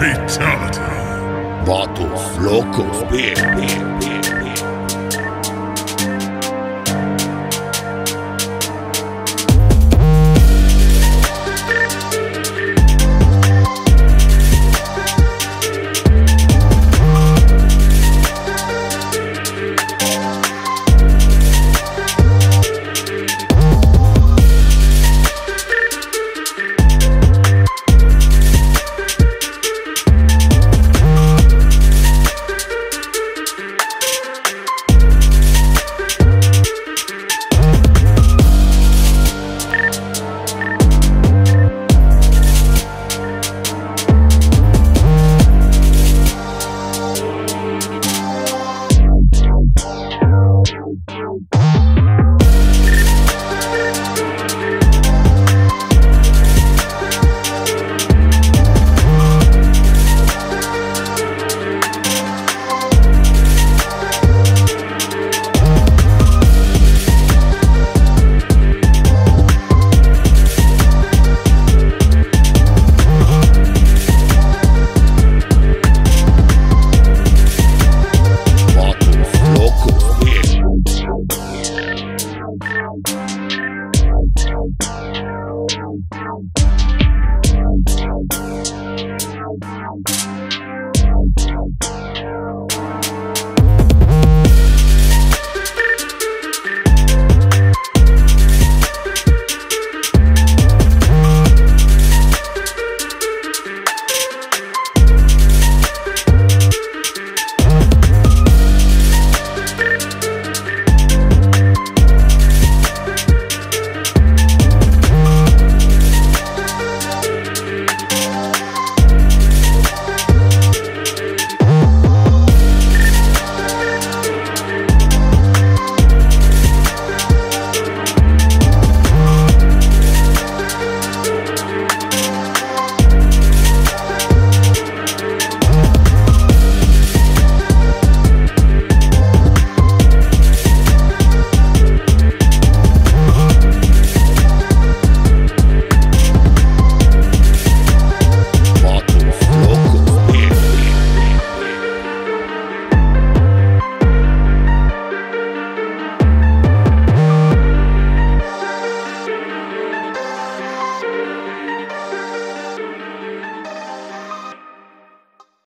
Fatality. Vatos locos. Bien.